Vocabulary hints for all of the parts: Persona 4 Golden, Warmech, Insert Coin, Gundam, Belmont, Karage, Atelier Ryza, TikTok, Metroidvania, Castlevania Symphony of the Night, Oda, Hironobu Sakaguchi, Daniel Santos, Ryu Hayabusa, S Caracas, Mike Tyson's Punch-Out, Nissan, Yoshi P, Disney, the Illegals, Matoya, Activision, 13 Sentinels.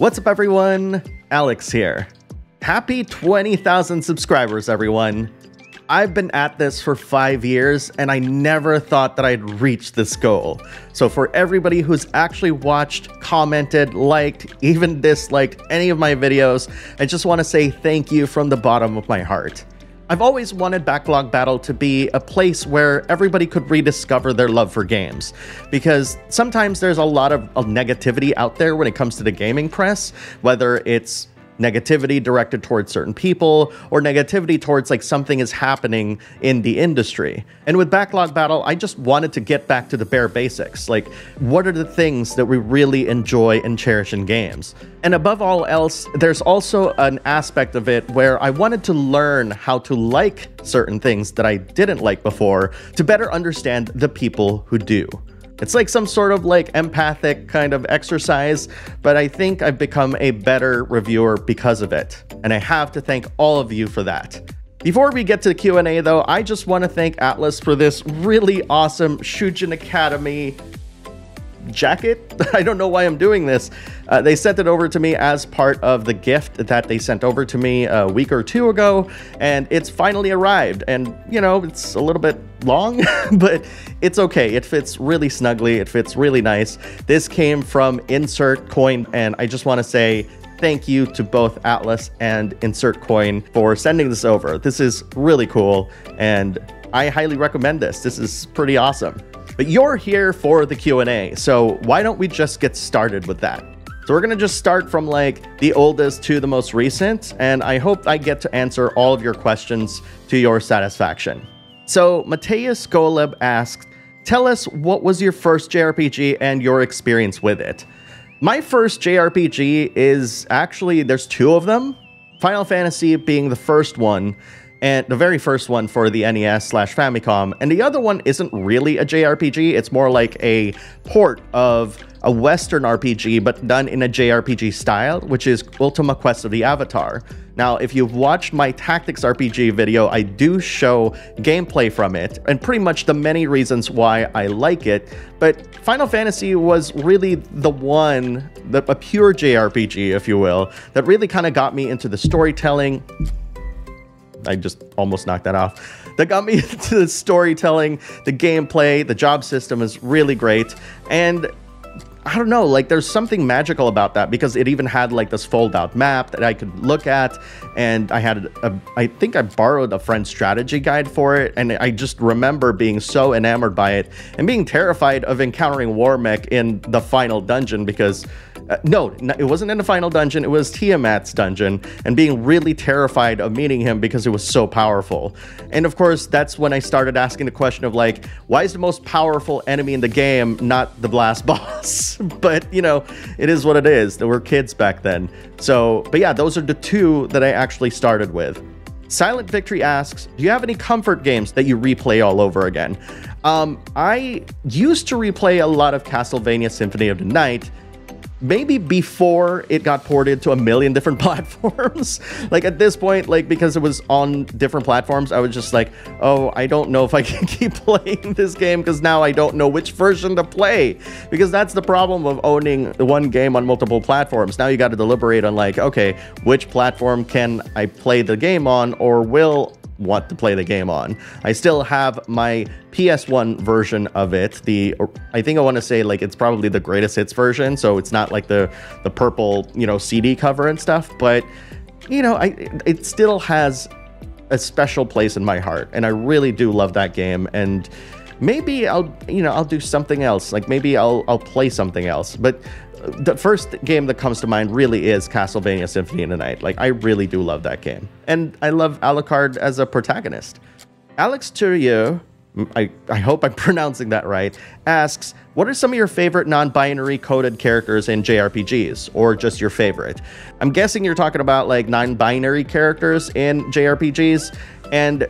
What's up, everyone? Alex here. Happy 20,000 subscribers, everyone. I've been at this for 5 years, and I never thought that I'd reach this goal. So for everybody who's actually watched, commented, liked, even disliked any of my videos, I just want to say thank you from the bottom of my heart. I've always wanted Backlog Battle to be a place where everybody could rediscover their love for games, because sometimes there's a lot of negativity out there when it comes to the gaming press, whether it's negativity directed towards certain people or negativity towards like something is happening in the industry. And with Backlog Battle, I just wanted to get back to the bare basics. Like, what are the things that we really enjoy and cherish in games? And above all else, there's also an aspect of it where I wanted to learn how to like certain things that I didn't like before to better understand the people who do. It's like some sort of like empathic kind of exercise, but I think I've become a better reviewer because of it. And I have to thank all of you for that. Before we get to the Q&A though, I just want to thank Atlus for this really awesome Shujin Academy jacket. I don't know why I'm doing this. They sent it over to me as part of the gift that they sent over to me a week or two ago, and it's finally arrived. And you know, it's a little bit long, but it's okay. It fits really snugly. It fits really nice. This came from Insert Coin, and I just want to say thank you to both Atlus and Insert Coin for sending this over. This is really cool, and I highly recommend this. This is pretty awesome. But you're here for the Q&A, so why don't we just get started with that? So we're gonna just start from like the oldest to the most recent, and I hope I get to answer all of your questions to your satisfaction. So Mateus Golub asked, tell us what was your first JRPG and your experience with it. My first JRPG is actually, there's two of them. Final Fantasy being the first one, and the very first one for the NES/Famicom, and the other one isn't really a JRPG, it's more like a port of a Western RPG, but done in a JRPG style, which is Ultima Quest of the Avatar. Now, if you've watched my Tactics RPG video, I do show gameplay from it, and pretty much the many reasons why I like it, but Final Fantasy was really the one, a pure JRPG, if you will, that really kind of got me into the storytelling. I just almost knocked that off. That got me into the storytelling, the gameplay, the job system is really great. And I don't know, like there's something magical about that because it even had like this fold out map that I could look at. And I had, I think I borrowed a friend's strategy guide for it. And I just remember being so enamored by it and being terrified of encountering Warmech in the final dungeon because no, it wasn't in the final dungeon, it was Tiamat's dungeon, and being really terrified of meeting him because it was so powerful. And of course, that's when I started asking the question of like, why is the most powerful enemy in the game not the last boss? But you know, it is what it is. There were kids back then. So, but yeah, those are the two that I actually started with. Silent Victory asks, do you have any comfort games that you replay all over again? I used to replay a lot of Castlevania Symphony of the Night, maybe before it got ported to a million different platforms. Like at this point, like because it was on different platforms, I was just like, oh, I don't know if I can keep playing this game because now I don't know which version to play. Because that's the problem of owning one game on multiple platforms. Now you got to deliberate on like, okay, which platform can I play the game on or will want to play the game on. I still have my PS1 version of it. I think I want to say like it's probably the greatest hits version, so it's not like the purple, you know, CD cover and stuff, but you know, it still has a special place in my heart and I really do love that game. And maybe I'll do something else. Like maybe I'll play something else. But the first game that comes to mind really is Castlevania Symphony of the Night. Like I really do love that game. And I love Alucard as a protagonist. Alex Turieux, I hope I'm pronouncing that right, asks, what are some of your favorite non-binary coded characters in JRPGs, or just your favorite? I'm guessing you're talking about like non-binary characters in JRPGs, and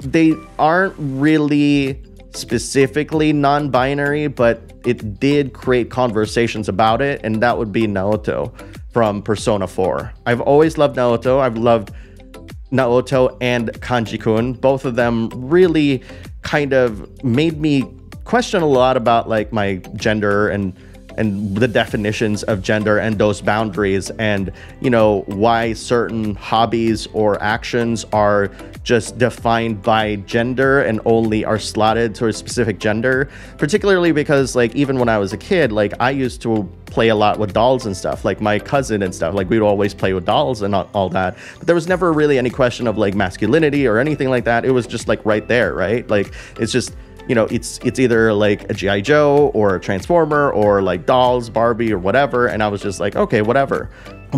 they aren't really specifically non-binary, but it did create conversations about it, and that would be Naoto from Persona 4. I've always loved Naoto. I've loved Naoto and Kanji-kun. Both of them really kind of made me question a lot about like my gender and and the definitions of gender and those boundaries, and, you know, why certain hobbies or actions are just defined by gender and only are slotted to a specific gender, particularly because, like, even when I was a kid, like, I used to play a lot with dolls and stuff, like my cousin and stuff, like we'd always play with dolls and all that, but there was never really any question of like masculinity or anything like that. It was just like right there, right? Like, it's just, you know, it's either like a G.I. Joe or a Transformer or like dolls, Barbie or whatever. And I was just like, okay, whatever.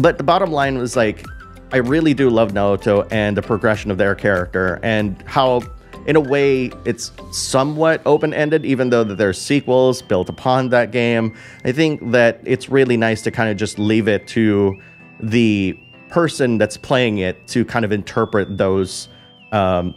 But the bottom line was like, I really do love Naoto and the progression of their character and how, in a way, it's somewhat open-ended, even though that there's sequels built upon that game. I think that it's really nice to kind of just leave it to the person that's playing it to kind of interpret those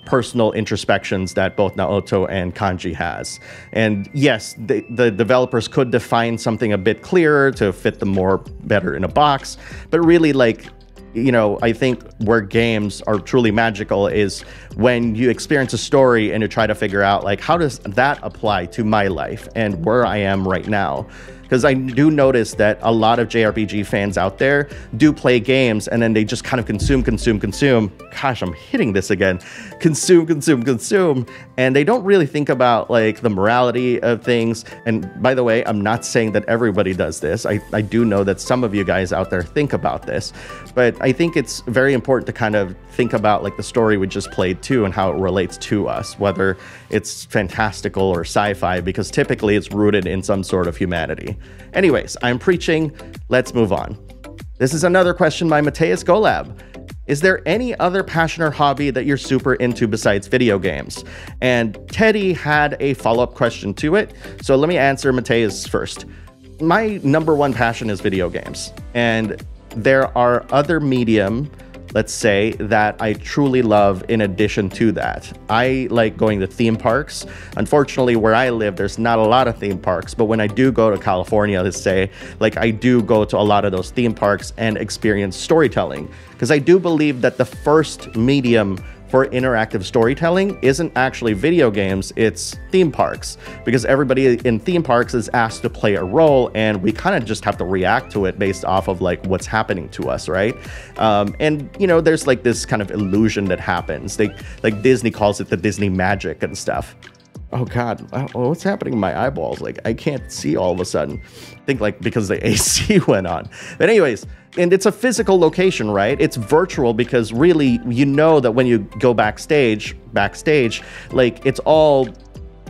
personal introspections that both Naoto and Kanji has. And yes, the developers could define something a bit clearer to fit them more better in a box, but really, like, you know, I think where games are truly magical is when you experience a story and you try to figure out, like, how does that apply to my life and where I am right now? Because I do notice that a lot of JRPG fans out there do play games and then they just kind of consume. Gosh, I'm hitting this again. Consume. And they don't really think about like the morality of things. And by the way, I'm not saying that everybody does this. I do know that some of you guys out there think about this. But I think it's very important to kind of think about like the story we just played too and how it relates to us, whether it's fantastical or sci-fi, because typically it's rooted in some sort of humanity. Anyways, I'm preaching. Let's move on. This is another question by Mateus Golab. Is there any other passion or hobby that you're super into besides video games? And Teddy had a follow-up question to it. So let me answer Mateus first. My number one passion is video games. And there are other medium, let's say, that I truly love in addition to that. I like going to theme parks. Unfortunately, where I live, there's not a lot of theme parks, but when I do go to California, let's say, like, I do go to a lot of those theme parks and experience storytelling, because I do believe that the first medium for interactive storytelling isn't actually video games, it's theme parks, because everybody in theme parks is asked to play a role and we kind of just have to react to it based off of like what's happening to us, right? And you know, there's like this kind of illusion that happens. They, like, Disney calls it the Disney magic and stuff. Oh God, what's happening in my eyeballs? Like, I can't see all of a sudden. I think like because the AC went on. But anyways, and it's a physical location, right? It's virtual because really, you know that when you go backstage, like, it's all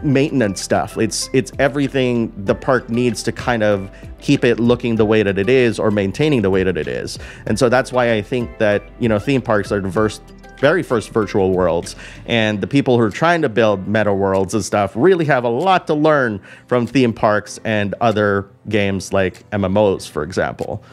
maintenance stuff. It's everything the park needs to kind of keep it looking the way that it is or maintaining the way that it is. And so that's why I think that, you know, theme parks are diverse, very first virtual worlds, and the people who are trying to build meta worlds and stuff really have a lot to learn from theme parks and other games like MMOs, for example.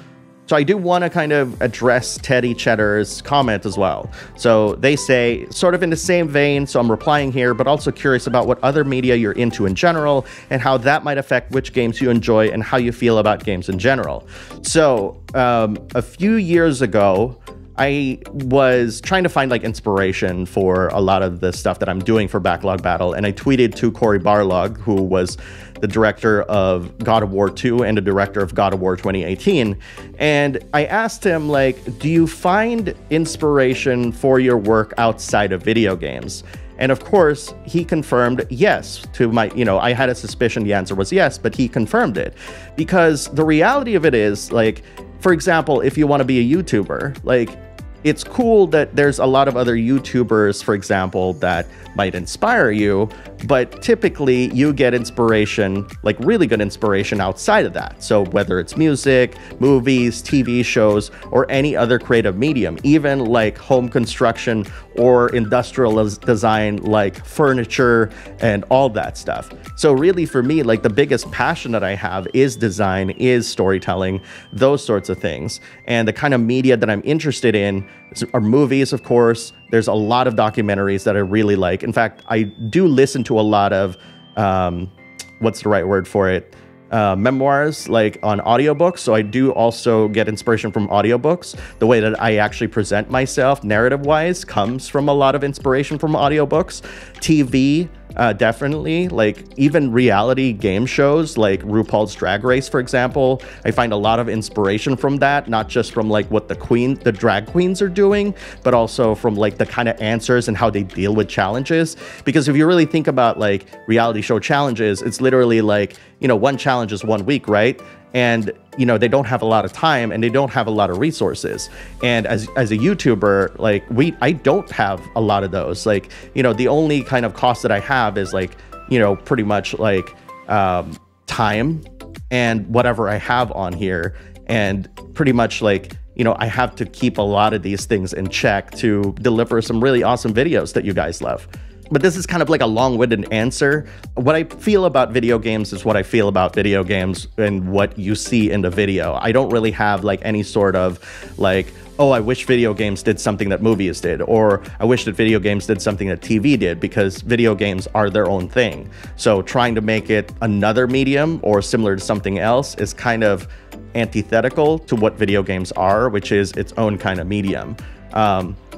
So I do want to kind of address Teddy Cheddar's comment as well. So they say, sort of in the same vein, so I'm replying here, but also curious about what other media you're into in general and how that might affect which games you enjoy and how you feel about games in general. So a few years ago, I was trying to find like inspiration for a lot of the stuff that I'm doing for Backlog Battle, and I tweeted to Corey Barlog, who was the director of God of War 2 and the director of God of War 2018. And I asked him, like, do you find inspiration for your work outside of video games? And of course, he confirmed yes to my, you know, I had a suspicion the answer was yes, but he confirmed it. Because the reality of it is, like, for example, if you want to be a YouTuber, like, it's cool that there's a lot of other YouTubers, for example, that might inspire you, but typically you get inspiration, like really good inspiration outside of that. So whether it's music, movies, TV shows, or any other creative medium, even like home construction or industrial design, like furniture and all that stuff. So really for me, like the biggest passion that I have is design, is storytelling, those sorts of things. And the kind of media that I'm interested in are movies, of course. There's a lot of documentaries that I really like. In fact, I do listen to a lot of, what's the right word for it? Memoirs, like on audiobooks. So I do also get inspiration from audiobooks. The way that I actually present myself narrative-wise comes from a lot of inspiration from audiobooks. TV, Definitely, like even reality game shows like RuPaul's Drag Race, for example, I find a lot of inspiration from that, not just from like what the drag queens are doing, but also from like the kind of answers and how they deal with challenges. Because if you really think about like reality show challenges, it's literally like, you know, one challenge is 1 week, right? And, you know, they don't have a lot of time and they don't have a lot of resources. And as a YouTuber, like I don't have a lot of those. Like, you know, the only kind of cost that I have is like, you know, pretty much like time and whatever I have on here. And pretty much like, you know, I have to keep a lot of these things in check to deliver some really awesome videos that you guys love. But this is kind of like a long-winded answer. What I feel about video games is what I feel about video games and what you see in the video. I don't really have like any sort of like, oh, I wish video games did something that movies did, or I wish that video games did something that TV did, because video games are their own thing. So trying to make it another medium or similar to something else is kind of antithetical to what video games are, which is its own kind of medium.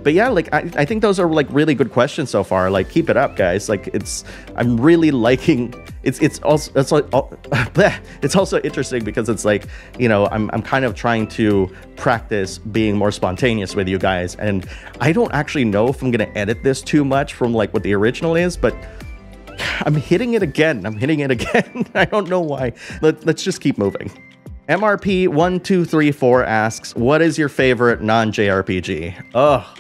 But yeah, like I think those are like really good questions so far. Like keep it up, guys. Like I'm really liking it's also interesting because it's like, you know, I'm kind of trying to practice being more spontaneous with you guys, and I don't actually know if I'm gonna edit this too much from like what the original is, but I'm hitting it again. I don't know why. Let's just keep moving. MRP1234 asks, what is your favorite non-JRPG? Oh,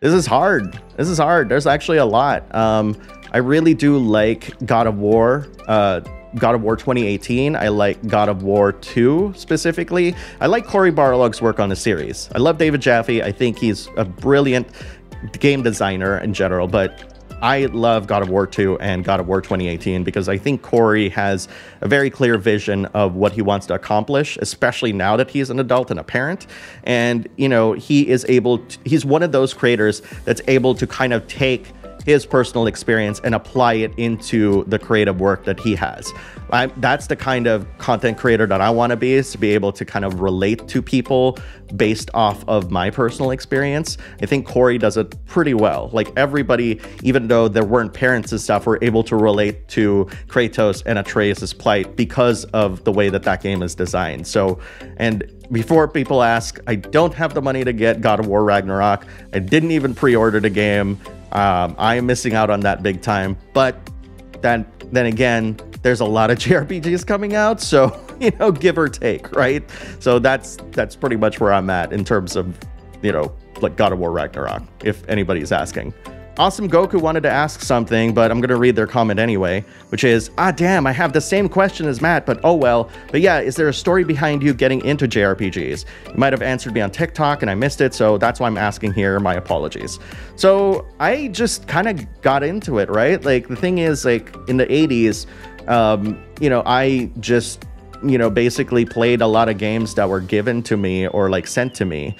this is hard. There's actually a lot. I really do like God of War, God of War 2018. I like God of War 2 specifically. I like Corey Barlog's work on the series. I love David Jaffe. I think he's a brilliant game designer in general, but I love God of War 2 and God of War 2018 because I think Corey has a very clear vision of what he wants to accomplish, especially now that he's an adult and a parent. And, you know, he is able to, he's one of those creators that's able to kind of take his personal experience and apply it into the creative work that he has. That's the kind of content creator that I want to be, is to be able to kind of relate to people based off of my personal experience. I think Corey does it pretty well. Like everybody, even though there weren't parents and stuff, were able to relate to Kratos and Atreus's plight because of the way that that game is designed. So, and before people ask, I don't have the money to get God of War Ragnarok. I didn't even pre-order the game. I am missing out on that big time, but then again, there's a lot of JRPGs coming out, so, you know, give or take, right? So that's pretty much where I'm at in terms of, you know, like God of War Ragnarok, if anybody's asking. Awesome Goku wanted to ask something, but I'm going to read their comment anyway, which is, ah, damn, I have the same question as Matt, but oh well. But yeah, is there a story behind you getting into JRPGs? You might have answered me on TikTok and I missed it, so that's why I'm asking here. My apologies. So I just kind of got into it, right? Like the thing is, like in the 80s, you know, I just, you know, basically played a lot of games that were given to me or like sent to me.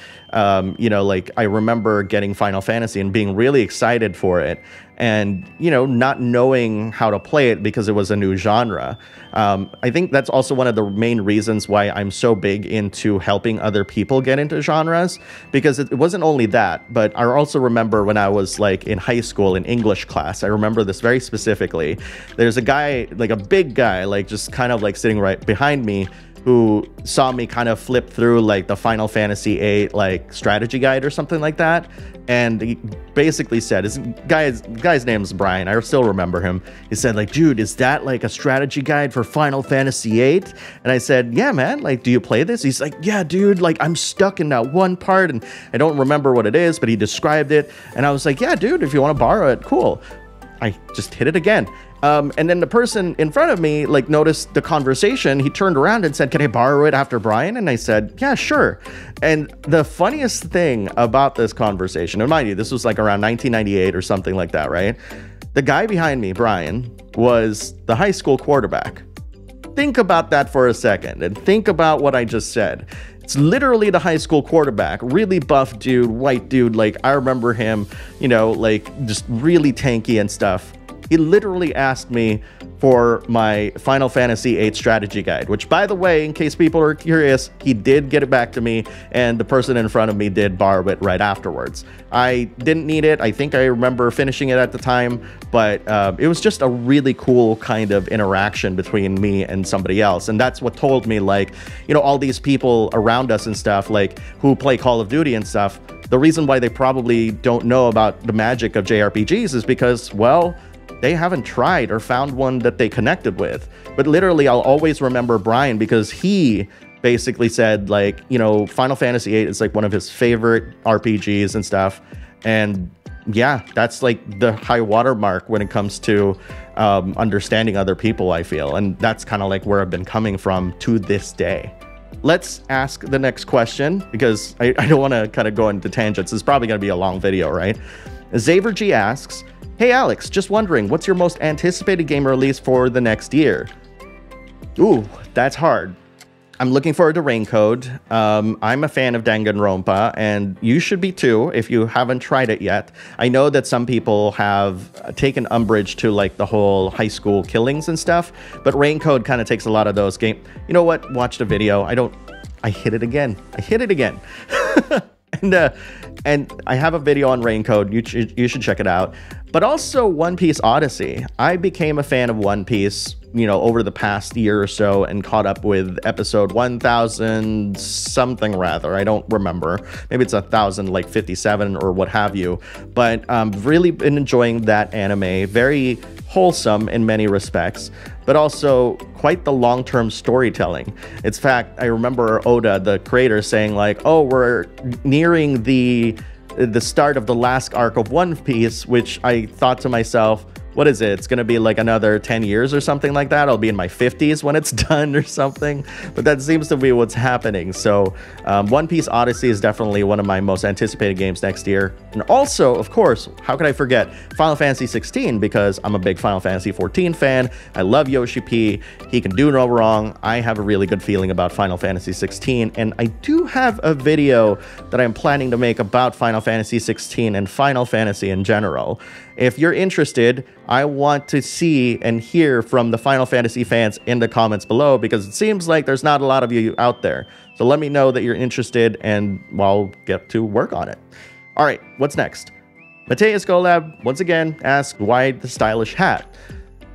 You know, like I remember getting Final Fantasy and being really excited for it and, you know, not knowing how to play it because it was a new genre. I think that's also one of the main reasons why I'm so big into helping other people get into genres, because it wasn't only that, but I also remember when I was like in high school in English class, I remember this very specifically. There's a guy, like a big guy, like just kind of like sitting right behind me, who saw me kind of flip through like the Final Fantasy VIII like strategy guide or something like that, and he basically said, "This guy's name's Brian. I still remember him. He said like, dude, is that like a strategy guide for Final Fantasy VIII?" And I said, "Yeah, man. Like, do you play this?" He's like, "Yeah, dude. Like, I'm stuck in that one part, and I don't remember what it is, but he described it." And I was like, "Yeah, dude. If you want to borrow it, cool." I just hit it again. And then the person in front of me like noticed the conversation. He turned around and said, "Can I borrow it after Brian?" And I said, "Yeah, sure." And the funniest thing about this conversation, and mind you, this was like around 1998 or something like that, right? The guy behind me, Brian, was the high school quarterback. Think about that for a second and think about what I just said. It's literally the high school quarterback, really buff dude, white dude. Like I remember him, you know, like just really tanky and stuff. He literally asked me for my Final Fantasy VIII strategy guide, which, by the way, in case people are curious, he did get it back to me, and the person in front of me did borrow it right afterwards. I didn't need it. I think I remember finishing it at the time, but it was just a really cool kind of interaction between me and somebody else. And that's what told me, like, you know, all these people around us and stuff, like, who play Call of Duty and stuff, the reason why they probably don't know about the magic of JRPGs is because, well, they haven't tried or found one that they connected with. But literally, I'll always remember Brian because he basically said, like, you know, Final Fantasy VIII is like one of his favorite RPGs and stuff. And yeah, that's like the high watermark when it comes to understanding other people, I feel. And that's kind of like where I've been coming from to this day. Let's ask the next question because I don't want to kind of go into tangents. It's probably going to be a long video, right? Xavier G asks, hey Alex, just wondering, what's your most anticipated game release for the next year? Ooh, that's hard. I'm looking forward to Rain Code. I'm a fan of Danganronpa, and you should be too if you haven't tried it yet. I know that some people have taken umbrage to like the whole high school killings and stuff, but Rain Code kind of takes a lot of those games. You know what? Watch the video. I hit it again. I hit it again. And I have a video on Rain Code. You should check it out. But also One Piece Odyssey. I became a fan of One Piece, you know, over the past year or so and caught up with episode 1000 something rather. I don't remember. Maybe it's 1057 or what have you. But I've really been enjoying that anime. Very wholesome in many respects, but also quite the long-term storytelling. In fact, I remember Oda, the creator, saying like, oh, we're nearing the start of the last arc of One Piece, which I thought to myself, what is it? It's going to be like another 10 years or something like that. I'll be in my 50s when it's done or something. But that seems to be what's happening. So One Piece Odyssey is definitely one of my most anticipated games next year. And also, of course, how could I forget Final Fantasy 16? Because I'm a big Final Fantasy 14 fan. I love Yoshi P. He can do no wrong. I have a really good feeling about Final Fantasy 16. And I do have a video that I'm planning to make about Final Fantasy 16 and Final Fantasy in general. If you're interested, I want to see and hear from the Final Fantasy fans in the comments below because it seems like there's not a lot of you out there. So let me know that you're interested and I'll get to work on it. All right, what's next? Mateus Golab once again asked, why the stylish hat?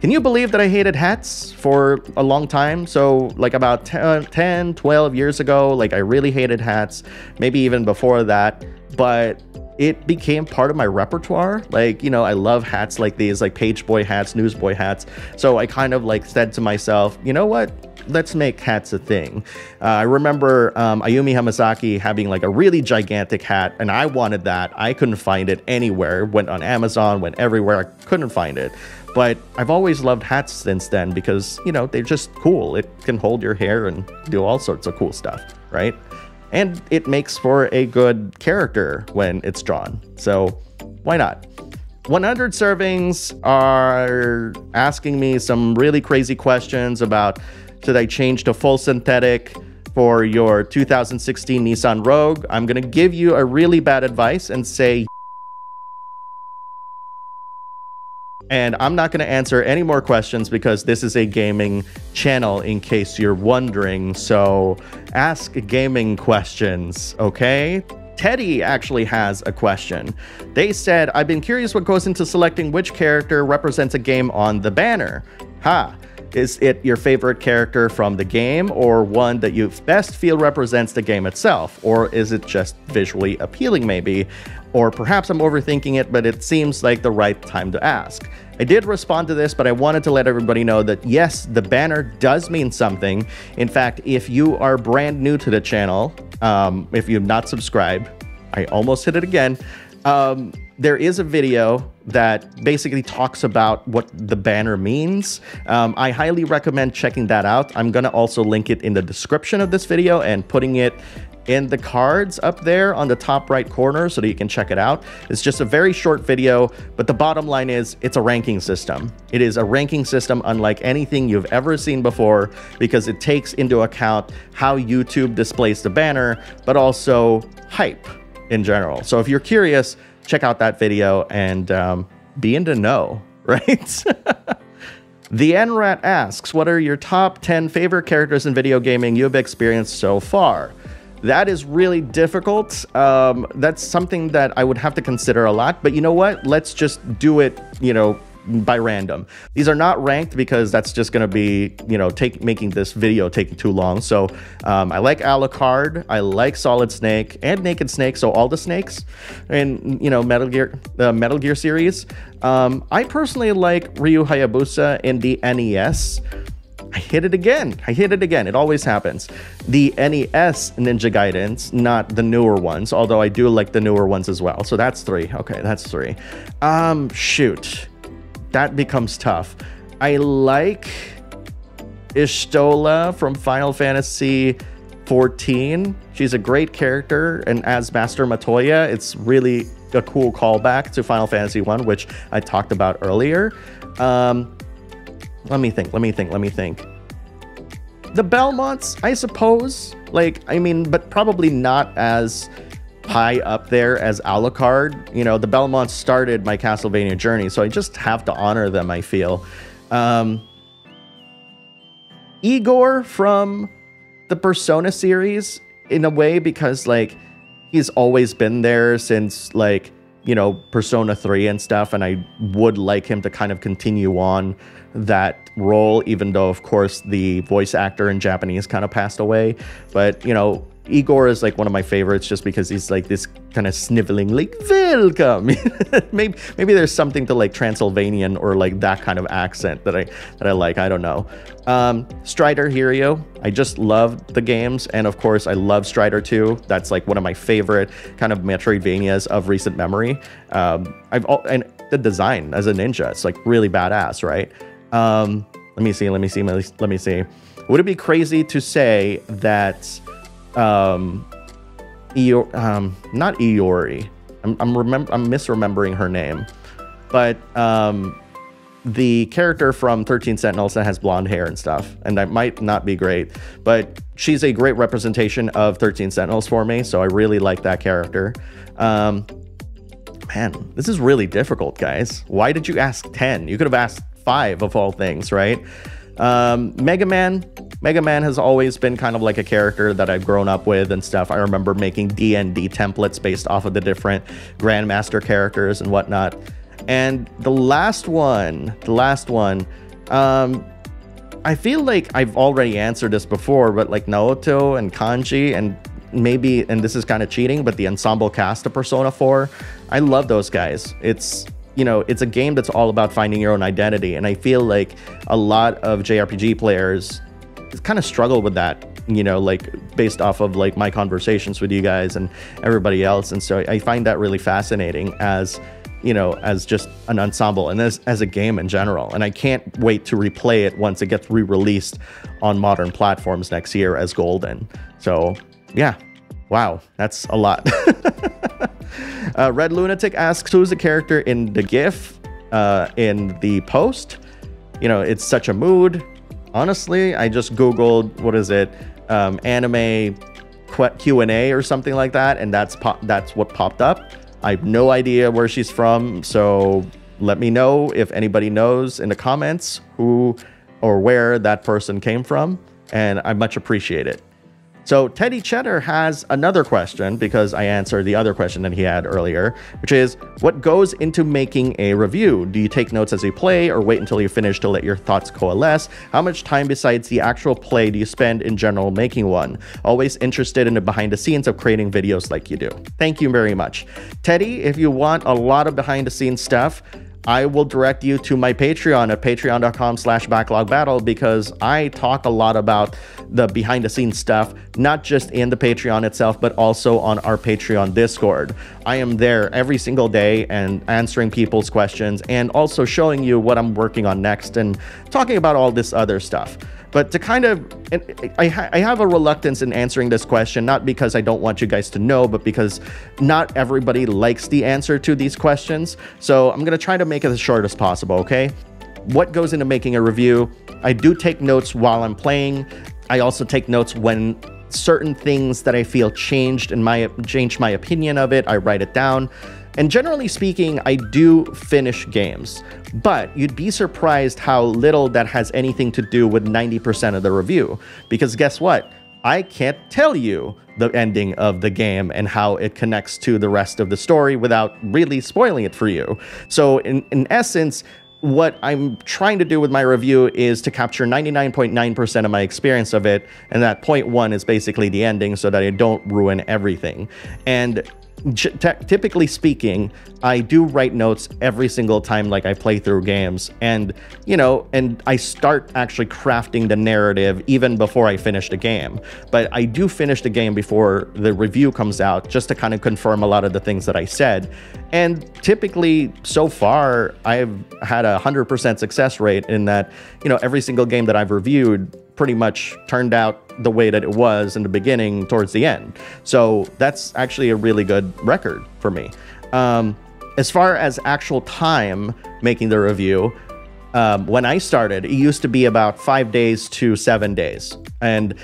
Can you believe that I hated hats for a long time? So like about 10, 12 years ago, like I really hated hats, maybe even before that, but it became part of my repertoire. Like, you know, I love hats like these, like page boy hats, newsboy hats. So I kind of like said to myself, you know what? Let's make hats a thing. I remember Ayumi Hamasaki having like a really gigantic hat and I wanted that. I couldn't find it anywhere. Went on Amazon, went everywhere. I couldn't find it. But I've always loved hats since then because, you know, they're just cool. It can hold your hair and do all sorts of cool stuff, right? And it makes for a good character when it's drawn. So why not? 100 Servings are asking me some really crazy questions about, should I change to full synthetic for your 2016 Nissan Rogue? I'm gonna give you a really bad advice and say, and I'm not gonna answer any more questions because this is a gaming channel in case you're wondering. So ask gaming questions, okay? Teddy actually has a question. They said, I've been curious what goes into selecting which character represents a game on the banner. Ha, is it your favorite character from the game or one that you best feel represents the game itself? Or is it just visually appealing maybe? Or perhaps I'm overthinking it, but it seems like the right time to ask. I did respond to this, but I wanted to let everybody know that yes, the banner does mean something. In fact, if you are brand new to the channel, if you've not subscribed, I almost hit it again. There is a video that basically talks about what the banner means. I highly recommend checking that out. I'm gonna also link it in the description of this video and putting it in the cards up there on the top right corner so that you can check it out. It's just a very short video, but the bottom line is it's a ranking system. It is a ranking system unlike anything you've ever seen before because it takes into account how YouTube displays the banner, but also hype in general. So if you're curious, check out that video and be in the know. right? The NRAT asks, what are your top 10 favorite characters in video gaming you've experienced so far? That is really difficult. That's something that I would have to consider a lot, but you know what? Let's just do it, you know, by random. These are not ranked because that's just going to be, you know, making this video taking too long. So I like Alucard, I like Solid Snake and Naked Snake, so all the snakes, and you know, Metal Gear, the Metal Gear series. I personally like Ryu Hayabusa in the NES. I hit it again. It always happens. The NES Ninja Gaidens, not the newer ones, although I do like the newer ones as well. So that's three. Okay, that's three. Shoot. That becomes tough. I like Ishtola from Final Fantasy 14. She's a great character, and as Master Matoya, it's really a cool callback to Final Fantasy 1, which I talked about earlier. Let me think. The Belmonts, I suppose. Like, I mean, but probably not as high up there as Alucard. You know, the Belmonts started my Castlevania journey, so I just have to honor them, I feel. Igor from the Persona series, in a way, because, like, he's always been there since, like, you know, Persona 3 and stuff, and I would like him to kind of continue on that role, even though, of course, the voice actor in Japanese kind of passed away. But, you know, Igor is like one of my favorites just because he's like this kind of sniveling, like, welcome. maybe there's something to like Transylvanian or like that kind of accent that I like. I don't know. Strider Hero. I just love the games. And of course, I love Strider 2. That's like one of my favorite kind of Metroidvanias of recent memory. And the design as a ninja, it's like really badass, right? Let me see. Would it be crazy to say that not Iori. I'm misremembering her name, but the character from 13 Sentinels that has blonde hair and stuff, and that might not be great, but she's a great representation of 13 Sentinels for me, so I really like that character. Man, this is really difficult, guys. Why did you ask 10? You could have asked 5 of all things, right? Mega Man. Mega Man has always been kind of like a character that I've grown up with and stuff. I remember making D&D templates based off of the different Grandmaster characters and whatnot. And the last one, I feel like I've already answered this before, but like Naoto and Kanji and this is kind of cheating, but the ensemble cast of Persona 4, I love those guys. You know, it's a game that's all about finding your own identity. And I feel like a lot of JRPG players kind of struggle with that, you know, like based off of like my conversations with you guys and everybody else. And so I find that really fascinating as, you know, as just an ensemble and as a game in general. And I can't wait to replay it once it gets re-released on modern platforms next year as Golden. So yeah, wow, that's a lot. Red Lunatic asks, who's the character in the GIF in the post? You know, it's such a mood. Honestly, I just Googled, what is it, anime Q&A or something like that, and that's what popped up. I have no idea where she's from, so let me know if anybody knows in the comments who or where that person came from, and I much appreciate it. So Teddy Cheddar has another question because I answered the other question that he had earlier, which is, what goes into making a review? Do you take notes as you play or wait until you finish to let your thoughts coalesce? How much time besides the actual play do you spend in general making one? Always interested in the behind the scenes of creating videos like you do. Thank you very much. Teddy, if you want a lot of behind the scenes stuff, I will direct you to my Patreon at patreon.com/backlogbattle because I talk a lot about the behind the scenes stuff, not just in the Patreon itself, but also on our Patreon Discord. I am there every single day and answering people's questions and also showing you what I'm working on next and talking about all this other stuff. But to kind of, I have a reluctance in answering this question, not because I don't want you guys to know, but because not everybody likes the answer to these questions. So I'm gonna try to make it as short as possible, okay? What goes into making a review? I do take notes while I'm playing. I also take notes when certain things that I feel changed my opinion of it, I write it down. And generally speaking, I do finish games, but you'd be surprised how little that has anything to do with 90% of the review. Because guess what? I can't tell you the ending of the game and how it connects to the rest of the story without really spoiling it for you. So in essence, what I'm trying to do with my review is to capture 99.9% of my experience of it, and that 0.1 is basically the ending so that I don't ruin everything. And typically speaking, I do write notes every single time like I play through games, and you know, and I start actually crafting the narrative even before I finish the game. But I do finish the game before the review comes out just to kind of confirm a lot of the things that I said. And typically so far I've had 100% success rate in that, you know, every single game that I've reviewed pretty much turned out the way that it was in the beginning towards the end. So that's actually a really good record for me. As far as actual time making the review, when I started, it used to be about 5 days to 7 days. And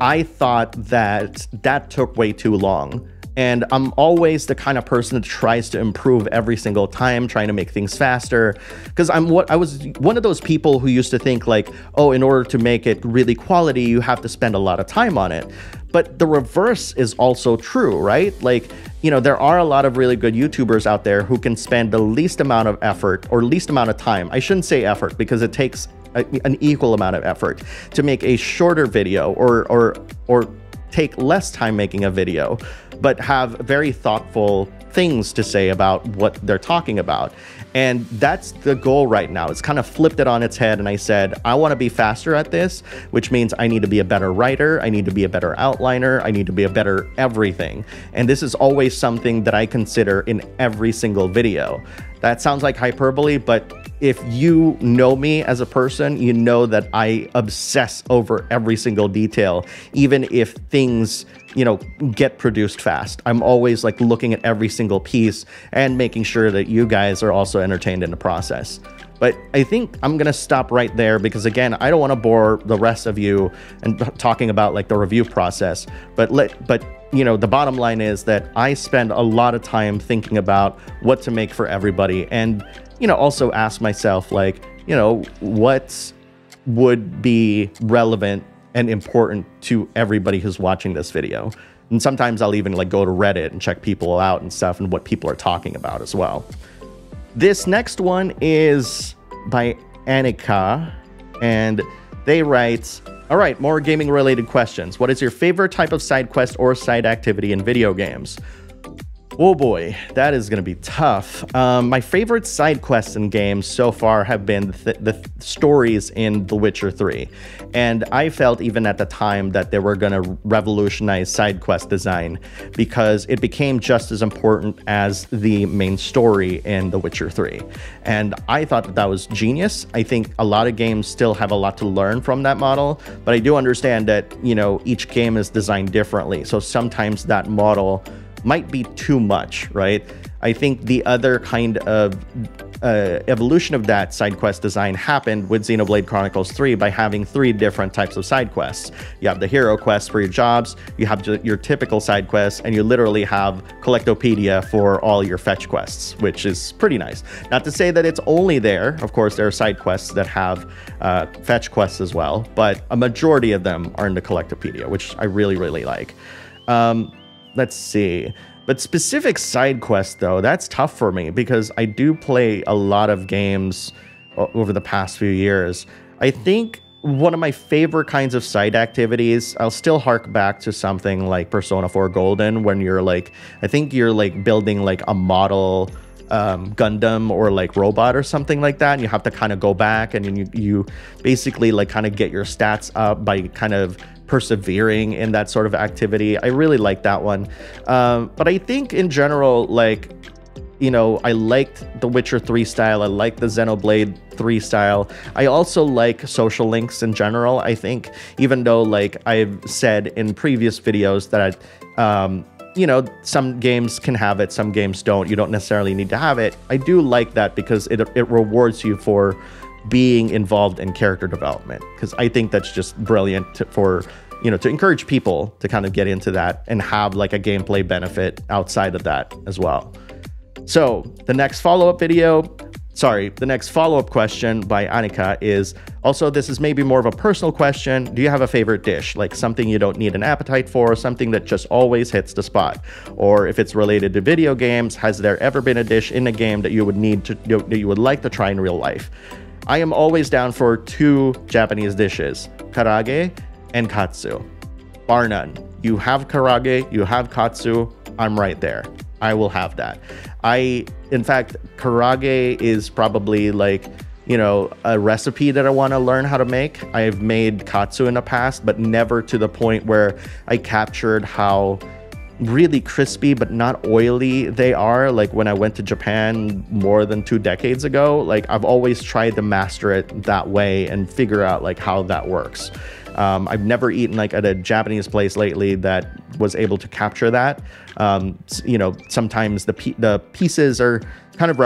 I thought that that took way too long. And I'm always the kind of person that tries to improve every single time, trying to make things faster. Because I was one of those people who used to think like, oh, in order to make it really quality, you have to spend a lot of time on it. But the reverse is also true, right? Like, you know, there are a lot of really good YouTubers out there who can spend the least amount of effort or least amount of time. I shouldn't say effort because it takes an equal amount of effort to make a shorter video or take less time making a video, but have very thoughtful things to say about what they're talking about. And that's the goal right now. It's kind of flipped it on its head, and I said, I want to be faster at this, which means I need to be a better writer, I need to be a better outliner, I need to be a better everything. And this is always something that I consider in every single video. That sounds like hyperbole, but if you know me as a person, you know that I obsess over every single detail, even if things, you know, get produced fast. I'm always like looking at every single piece and making sure that you guys are also entertained in the process. But I think I'm gonna stop right there because again, I don't wanna bore the rest of you and talking about like the review process, but you know, the bottom line is that I spend a lot of time thinking about what to make for everybody, and you know, also ask myself like, you know, what would be relevant and important to everybody who's watching this video. And sometimes I'll even like go to Reddit and check people out and stuff and what people are talking about as well. This next one is by Annika, and they write, all right, more gaming related questions. What is your favorite type of side quest or side activity in video games? Oh boy, that is going to be tough. My favorite side quests in games so far have been the stories in The Witcher 3. And I felt even at the time that they were going to revolutionize side quest design because it became just as important as the main story in The Witcher 3. And I thought that that was genius. I think a lot of games still have a lot to learn from that model, but I do understand that, you know, each game is designed differently. So sometimes that model might be too much, right? I think the other kind of evolution of that side quest design happened with Xenoblade Chronicles 3 by having 3 different types of side quests. You have the hero quests for your jobs, you have your typical side quests, and you literally have Collectopedia for all your fetch quests, which is pretty nice. Not to say that it's only there. Of course, there are side quests that have fetch quests as well, but a majority of them are in the Collectopedia, which I really, really like. Let's see. But specific side quests, though, that's tough for me because I do play a lot of games over the past few years. I think one of my favorite kinds of side activities, I'll still hark back to something like Persona 4 Golden when you're like, I think you're like building like a model Gundam or like robot or something like that, and you have to kind of go back and you basically like kind of get your stats up by kind of persevering in that sort of activity. I really like that one. But I think in general, like, you know, I liked the Witcher 3 style. I like the Xenoblade 3 style. I also like social links in general. I think even though like I've said in previous videos that, you know, some games can have it, some games don't. You don't necessarily need to have it. I do like that because it rewards you for being involved in character development, because I think that's just brilliant for, you know, to encourage people to kind of get into that and have like a gameplay benefit outside of that as well. So the next follow-up video, sorry, the next follow-up question by Anika is, also this is maybe more of a personal question. Do you have a favorite dish? Like something you don't need an appetite for, something that just always hits the spot? Or if it's related to video games, has there ever been a dish in a game that you would need to, that you would like to try in real life? I am always down for two Japanese dishes, karage and katsu. Bar none. You have karage, you have katsu, I'm right there. I will have that. In fact, karage is probably like, you know, a recipe that I want to learn how to make. I've made katsu in the past, but never to the point where I captured how really crispy but not oily they are. Like when I went to Japan more than 2 decades ago, like I've always tried to master it that way and figure out like how that works. I've never eaten like at a Japanese place lately that was able to capture that. You know, sometimes the pieces are kind of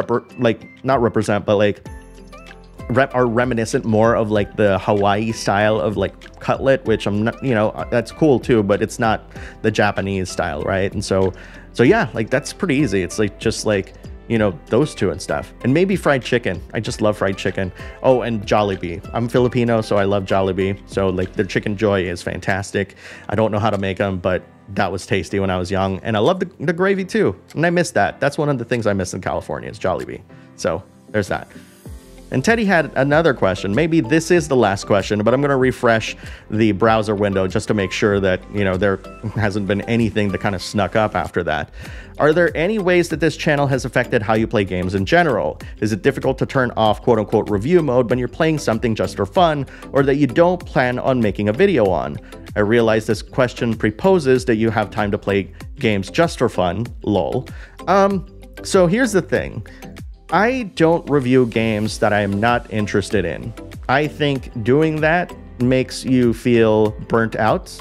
are reminiscent more of like the Hawaii style of like cutlet, which I'm not, you know, that's cool too, but it's not the Japanese style, right? And so yeah, like that's pretty easy. It's like just like, you know, those two and stuff. And maybe fried chicken. I just love fried chicken. Oh, and Jollibee. I'm Filipino, so I love Jollibee. So like their chicken joy is fantastic. I don't know how to make them, but that was tasty when I was young. And I love the gravy too. And I miss that. That's one of the things I miss in California is Jollibee. So there's that. And Teddy had another question. Maybe this is the last question, but I'm going to refresh the browser window just to make sure that, you know, there hasn't been anything that kind of snuck up after that. Are there any ways that this channel has affected how you play games in general? Is it difficult to turn off quote unquote review mode when you're playing something just for fun or that you don't plan on making a video on? I realize this question preposes that you have time to play games just for fun, lol. So here's the thing. I don't review games that I am not interested in. I think doing that makes you feel burnt out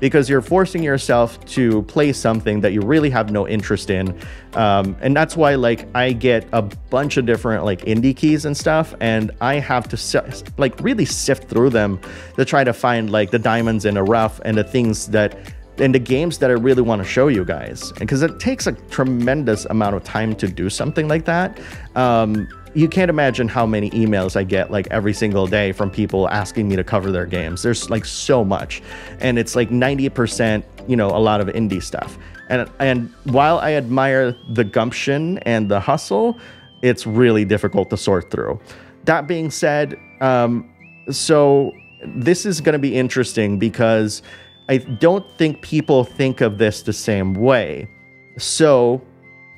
because you're forcing yourself to play something that you really have no interest in. And that's why like I get a bunch of different like indie keys and stuff, and I have to like really sift through them to try to find like the diamonds in the rough and the things that and the games that I really want to show you guys, because it takes a tremendous amount of time to do something like that. You can't imagine how many emails I get like every single day from people asking me to cover their games. There's like so much, and it's like 90%, you know, a lot of indie stuff. And while I admire the gumption and the hustle, it's really difficult to sort through. That being said, so this is going to be interesting because I don't think people think of this the same way. So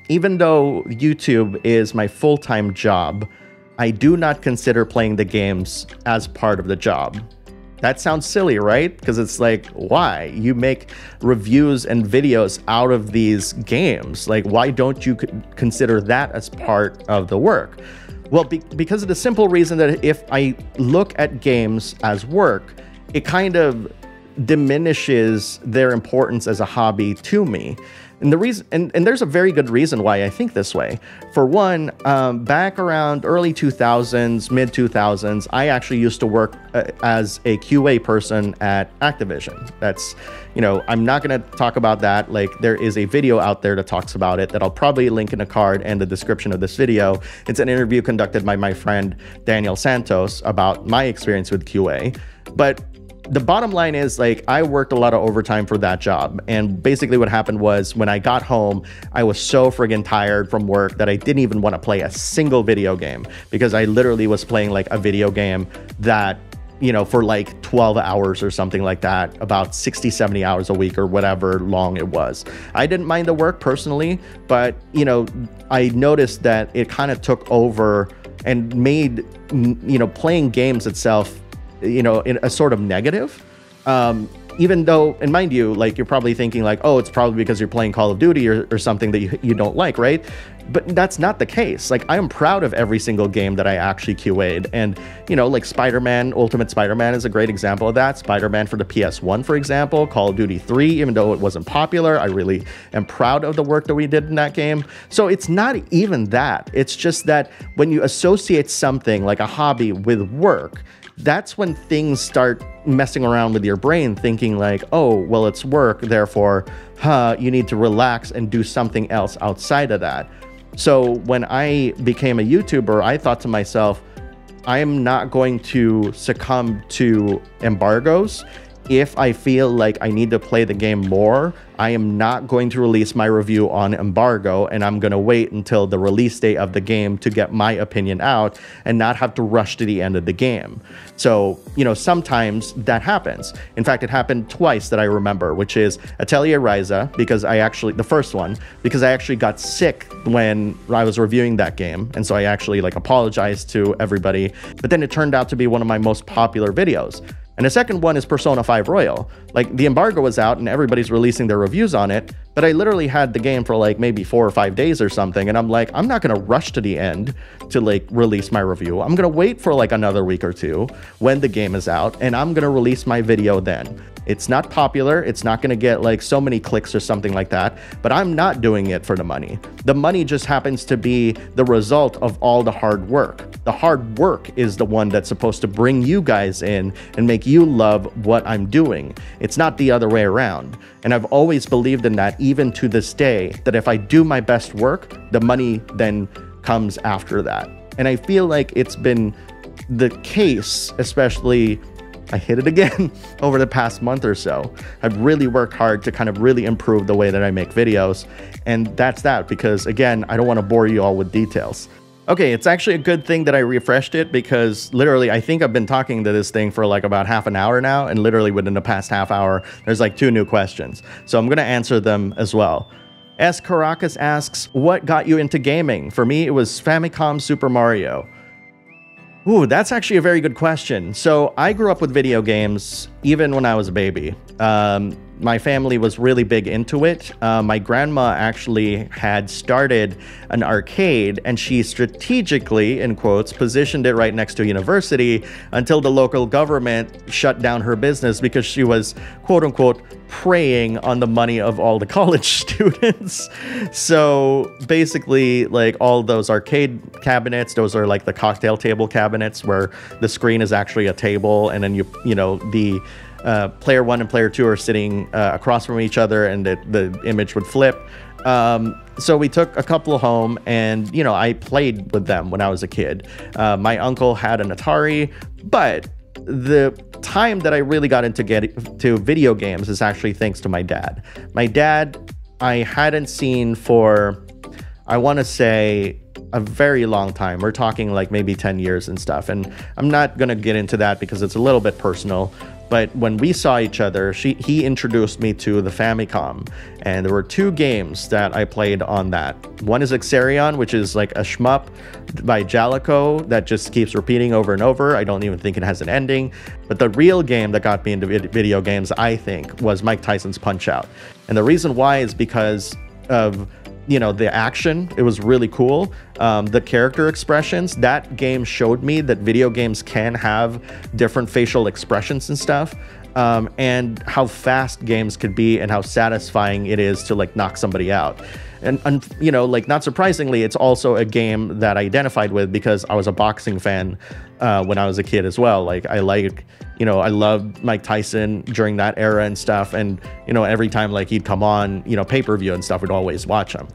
even though YouTube is my full-time job, I do not consider playing the games as part of the job. That sounds silly, right? Because it's like, why? You make reviews and videos out of these games. Like, why don't you consider that as part of the work? Well, because of the simple reason that if I look at games as work, it kind of diminishes their importance as a hobby to me. And the reason, and there's a very good reason why I think this way. For one, back around early 2000s, mid 2000s, I actually used to work as a QA person at Activision. That's, you know, I'm not going to talk about that. Like there is a video out there that talks about it that I'll probably link in a card and the description of this video. It's an interview conducted by my friend Daniel Santos about my experience with QA. But the bottom line is like I worked a lot of overtime for that job, and basically what happened was when I got home, I was so friggin' tired from work that I didn't even want to play a single video game because I literally was playing like a video game that, you know, for like 12 hours or something like that, about 60, 70 hours a week or whatever long it was. I didn't mind the work personally, but, you know, I noticed that it kind of took over and made, you know, playing games itself, you know, in a sort of negative, even though, and mind you, like you're probably thinking like, oh, it's probably because you're playing Call of Duty or something that you don't like, right? But that's not the case. Like I am proud of every single game that I actually QA'd. And, you know, like Spider-Man, Ultimate Spider-Man is a great example of that. Spider-Man for the PS1, for example, Call of Duty 3, even though it wasn't popular, I really am proud of the work that we did in that game. So it's not even that. It's just that when you associate something like a hobby with work, that's when things start messing around with your brain, thinking like, oh, well, it's work, therefore, you need to relax and do something else outside of that. So when I became a YouTuber, I thought to myself, I am not going to succumb to embargoes. If I feel like I need to play the game more, I am not going to release my review on embargo, and I'm going to wait until the release date of the game to get my opinion out and not have to rush to the end of the game. So, you know, sometimes that happens. In fact, it happened twice that I remember, which is Atelier Ryza, because I actually, the first one, because I actually got sick when I was reviewing that game. And so I actually like apologized to everybody, but then it turned out to be one of my most popular videos. And the second one is Persona 5 Royal. Like, the embargo was out and everybody's releasing their reviews on it, but I literally had the game for like maybe 4 or 5 days or something, and I'm like, I'm not gonna rush to the end to like release my review. I'm gonna wait for like another week or two when the game is out, and I'm gonna release my video then. It's not popular, it's not gonna get like so many clicks or something like that, but I'm not doing it for the money. The money just happens to be the result of all the hard work. The hard work is the one that's supposed to bring you guys in and make you love what I'm doing. It's not the other way around. And I've always believed in that, even to this day, that if I do my best work, the money then comes after that. And I feel like it's been the case, especially, I hit it again, over the past month or so. I've really worked hard to kind of really improve the way that I make videos. And that's that, because again, I don't want to bore you all with details. Okay, it's actually a good thing that I refreshed it, because literally I think I've been talking to this thing for like about half an hour now, and literally within the past half hour, there's like 2 new questions. So I'm gonna answer them as well. S. Caracas asks, what got you into gaming? For me, it was Famicom Super Mario. Ooh, that's actually a very good question. So I grew up with video games even when I was a baby. My family was really big into it. My grandma actually had started an arcade, and she strategically, in quotes, positioned it right next to a university until the local government shut down her business because she was, quote unquote, preying on the money of all the college students. So basically, like, all those arcade cabinets, those are like the cocktail table cabinets where the screen is actually a table, and then you know, the player one and player two are sitting across from each other, and the image would flip. So we took a couple home, and you know, I played with them when I was a kid. My uncle had an Atari, but the time that I really got into video games is actually thanks to my dad. My dad, I hadn't seen for, I want to say, a very long time. We're talking like maybe 10 years and stuff. And I'm not going to get into that because it's a little bit personal. But when we saw each other, he introduced me to the Famicom. And there were 2 games that I played on that. One is Exerion, which is like a shmup by Jalico that just keeps repeating over and over. I don't even think it has an ending. But the real game that got me into video games, I think, was Mike Tyson's Punch-Out! And the reason why is because of, you know, the action. It was really cool. The character expressions, that game showed me that video games can have different facial expressions and stuff, and how fast games could be and how satisfying it is to like knock somebody out. And you know, like, not surprisingly, it's also a game that I identified with because I was a boxing fan when I was a kid as well. Like, I like, you know, I loved Mike Tyson during that era and stuff. And, you know, every time like he'd come on, you know, pay-per-view and stuff, we'd always watch him.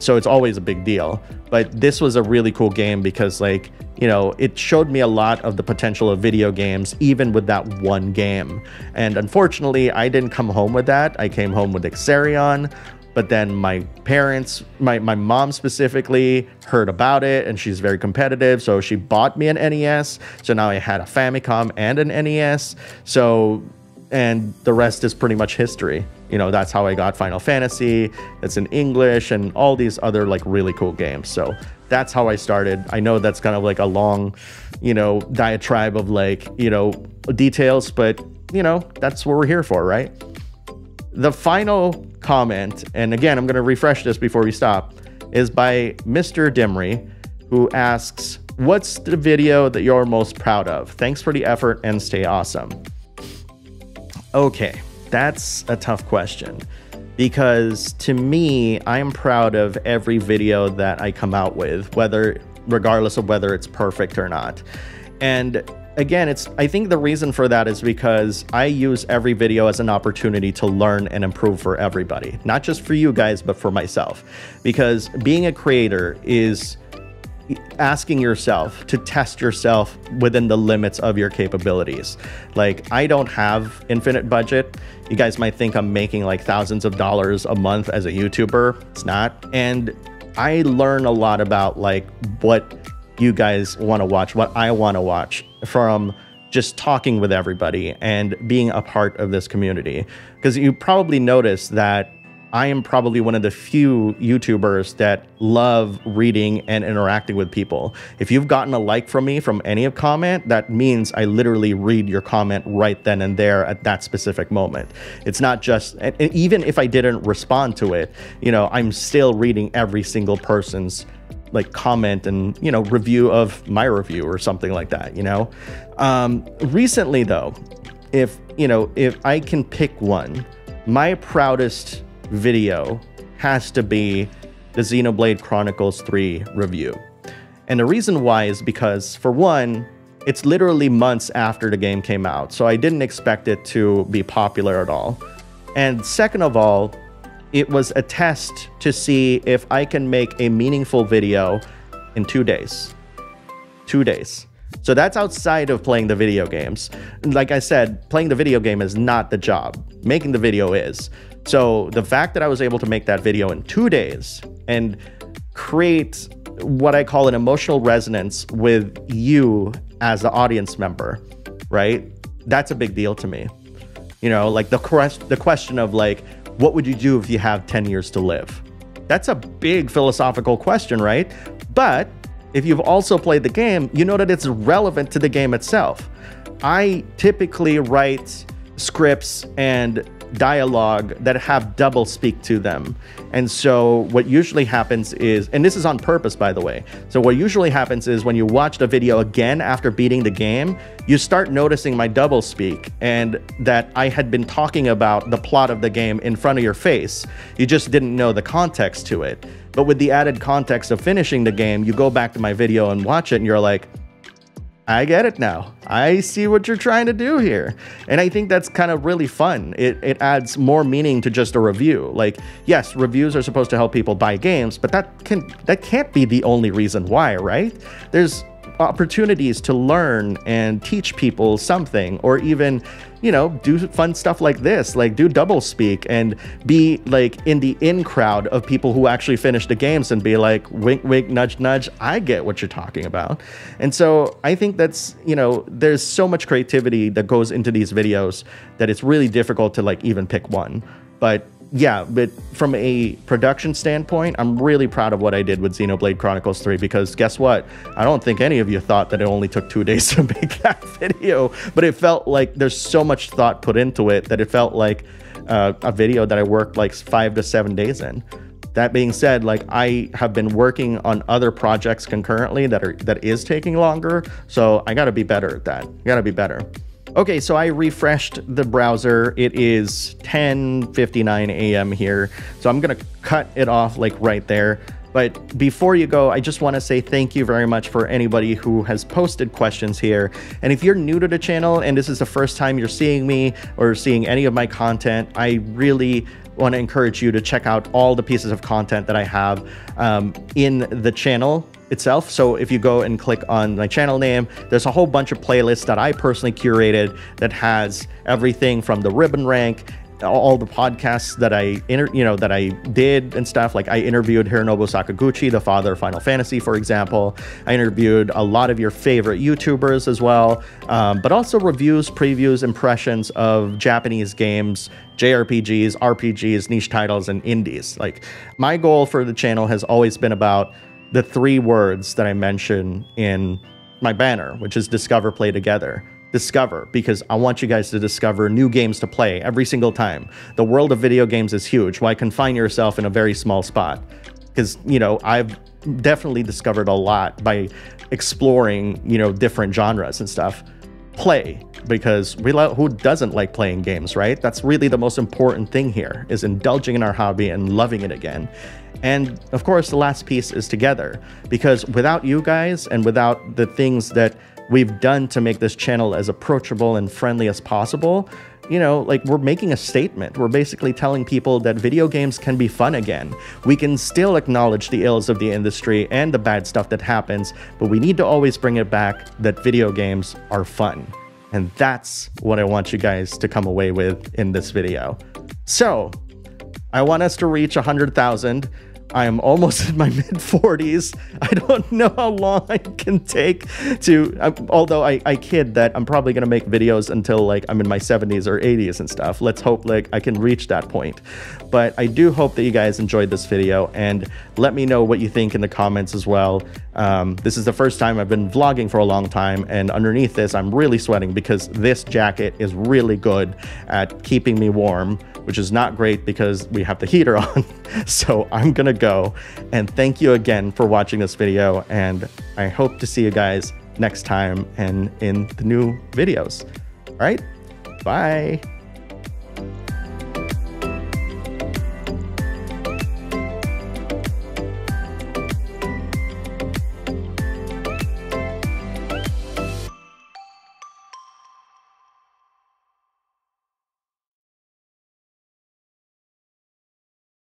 So it's always a big deal. But this was a really cool game because, like, you know, it showed me a lot of the potential of video games, even with that one game. And unfortunately, I didn't come home with that. I came home with Exerion. But then my parents, my mom specifically, heard about it, and she's very competitive, so she bought me an NES. So now I had a Famicom and an NES. So, and the rest is pretty much history. You know, that's how I got Final Fantasy. It's in English and all these other like really cool games. So that's how I started. I know that's kind of like a long, you know, diatribe of like, you know, details, but you know, that's what we're here for, right? The final comment, and again, I'm going to refresh this before we stop, is by Mr. Dimry, who asks, what's the video that you're most proud of? Thanks for the effort and stay awesome. Okay, that's a tough question, because to me, I'm proud of every video that I come out with, regardless of whether it's perfect or not. And again, it's, I think the reason for that is because I use every video as an opportunity to learn and improve for everybody, not just for you guys, but for myself, because being a creator is asking yourself to test yourself within the limits of your capabilities. Like, I don't have infinite budget. You guys might think I'm making like thousands of dollars a month as a YouTuber. It's not. And I learn a lot about like what you guys want to watch, what I want to watch from just talking with everybody and being a part of this community. Because you probably noticed that I am probably one of the few YouTubers that love reading and interacting with people. If you've gotten a like from me from any comment, that means I literally read your comment right then and there at that specific moment. It's not just, and even if I didn't respond to it, you know, I'm still reading every single person's like comment and, you know, review of my review or something like that, you know? Recently though, if I can pick one, my proudest video has to be the Xenoblade Chronicles 3 review. And the reason why is because, for one, it's literally months after the game came out, so I didn't expect it to be popular at all. And second of all, it was a test to see if I can make a meaningful video in 2 days. 2 days. So that's outside of playing the video games. Like I said, playing the video game is not the job. Making the video is. So the fact that I was able to make that video in 2 days and create what I call an emotional resonance with you as the audience member, right? That's a big deal to me. You know, like the question of like, what would you do if you have 10 years to live? That's a big philosophical question, right? But if you've also played the game, you know that it's relevant to the game itself. I typically write scripts and dialogue that have double speak to them. And so what usually happens is, and this is on purpose, by the way. So what usually happens is when you watch the video again after beating the game, you start noticing my double speak and that I had been talking about the plot of the game in front of your face. You just didn't know the context to it. But with the added context of finishing the game, you go back to my video and watch it and you're like, I get it now. I see what you're trying to do here. And I think that's kind of really fun. It adds more meaning to just a review. Like, yes, reviews are supposed to help people buy games, but that can't be the only reason why, right? There's opportunities to learn and teach people something, or even, you know, do fun stuff like this, like do double speak and be like in the in crowd of people who actually finish the games and be like, wink, wink, nudge, nudge, I get what you're talking about. And so I think that's, you know, there's so much creativity that goes into these videos that it's really difficult to like even pick one. But yeah, but from a production standpoint, I'm really proud of what I did with Xenoblade Chronicles 3, because guess what? I don't think any of you thought that it only took 2 days to make that video, but it felt like there's so much thought put into it that it felt like a video that I worked like 5 to 7 days in. That being said, like I have been working on other projects concurrently that is taking longer, so I gotta be better at that. I gotta be better. Okay, so I refreshed the browser. It is 10:59 a.m. here, so I'm gonna cut it off like right there. But before you go, I just want to say thank you very much for anybody who has posted questions here. And if you're new to the channel and this is the first time you're seeing me or seeing any of my content, I really want to encourage you to check out all the pieces of content that I have in the channel itself. So if you go and click on my channel name, there's a whole bunch of playlists that I personally curated that has everything from the ribbon rank, all the podcasts that I did and stuff. Like I interviewed Hironobu Sakaguchi, the father of Final Fantasy, for example. I interviewed a lot of your favorite YouTubers as well, but also reviews, previews, impressions of Japanese games, JRPGs, RPGs, niche titles, and indies. Like my goal for the channel has always been about the 3 words that I mention in my banner, which is discover, play together. Discover, because I want you guys to discover new games to play every single time. The world of video games is huge. Why confine yourself in a very small spot? Because, you know, I've definitely discovered a lot by exploring, you know, different genres and stuff. Play, because who doesn't like playing games, right? That's really the most important thing here, is indulging in our hobby and loving it again. And of course, the last piece is together, because without you guys and without the things that we've done to make this channel as approachable and friendly as possible, you know, like, we're making a statement. We're basically telling people that video games can be fun again. We can still acknowledge the ills of the industry and the bad stuff that happens, but we need to always bring it back that video games are fun. And that's what I want you guys to come away with in this video. So, I want us to reach 100,000. I am almost in my mid-40s. I don't know how long I can take to, although I kid that I'm probably gonna make videos until like I'm in my 70s or 80s and stuff. Let's hope like I can reach that point. But I do hope that you guys enjoyed this video, and let me know what you think in the comments as well. This is the first time I've been vlogging for a long time, and underneath this, I'm really sweating because this jacket is really good at keeping me warm, which is not great because we have the heater on. So I'm gonna go, and thank you again for watching this video, and I hope to see you guys next time and in the new videos. All right, bye.